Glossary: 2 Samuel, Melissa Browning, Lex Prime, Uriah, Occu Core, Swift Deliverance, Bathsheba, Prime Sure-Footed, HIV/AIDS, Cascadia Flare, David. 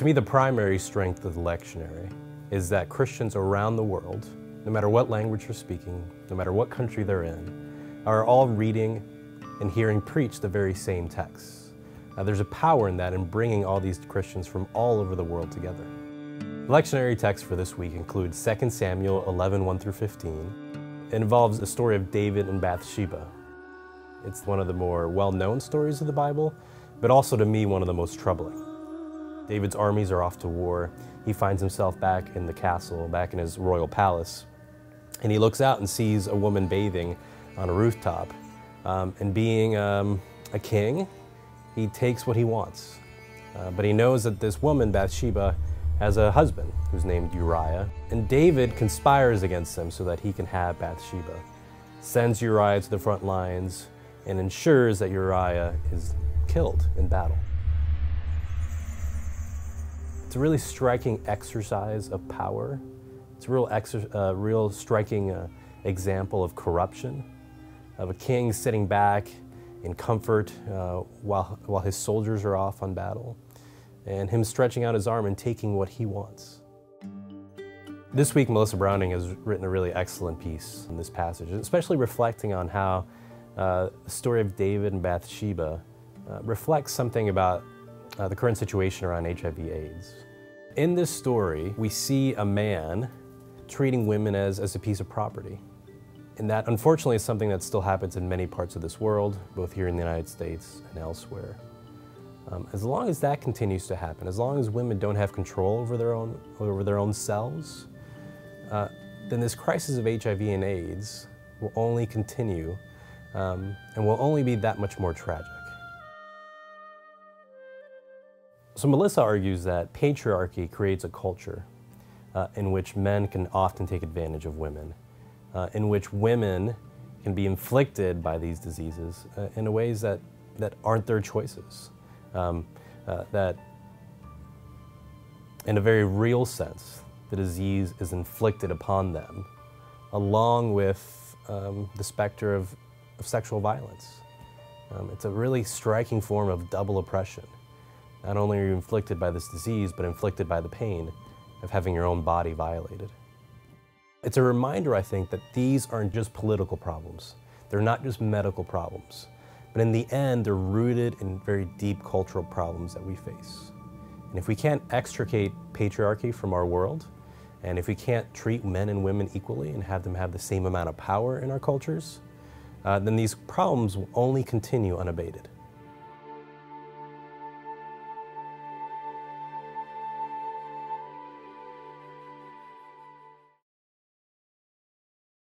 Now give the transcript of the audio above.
To me, the primary strength of the lectionary is that Christians around the world, no matter what language they're speaking, no matter what country they're in, are all reading and hearing preach the very same texts. There's a power in that in bringing all these Christians from all over the world together. The lectionary text for this week includes 2 Samuel 11:1-15. It involves the story of David and Bathsheba. It's one of the more well-known stories of the Bible, but also to me one of the most troubling. David's armies are off to war. He finds himself back in the castle, back in his royal palace, and he looks out and sees a woman bathing on a rooftop. And being a king, he takes what he wants. But he knows that this woman, Bathsheba, has a husband who's named Uriah, and David conspires against him so that he can have Bathsheba, sends Uriah to the front lines, and ensures that Uriah is killed in battle. It's a really striking exercise of power. It's a real striking example of corruption, of a king sitting back in comfort while his soldiers are off on battle, and him stretching out his arm and taking what he wants. This week, Melissa Browning has written a really excellent piece on this passage, especially reflecting on how the story of David and Bathsheba reflects something about the current situation around HIV/AIDS. In this story, we see a man treating women as a piece of property. And that, unfortunately, is something that still happens in many parts of this world, both here in the United States and elsewhere. As long as that continues to happen, as long as women don't have control over their own selves, then this crisis of HIV and AIDS will only continue and will only be that much more tragic. So Melissa argues that patriarchy creates a culture in which men can often take advantage of women, in which women can be inflicted by these diseases in ways that aren't their choices, that in a very real sense, the disease is inflicted upon them, along with the specter of sexual violence. It's a really striking form of double oppression. Not only are you inflicted by this disease, but inflicted by the pain of having your own body violated. It's a reminder, I think, that these aren't just political problems. They're not just medical problems. But in the end, they're rooted in very deep cultural problems that we face. And if we can't extricate patriarchy from our world, and if we can't treat men and women equally and have them have the same amount of power in our cultures, then these problems will only continue unabated.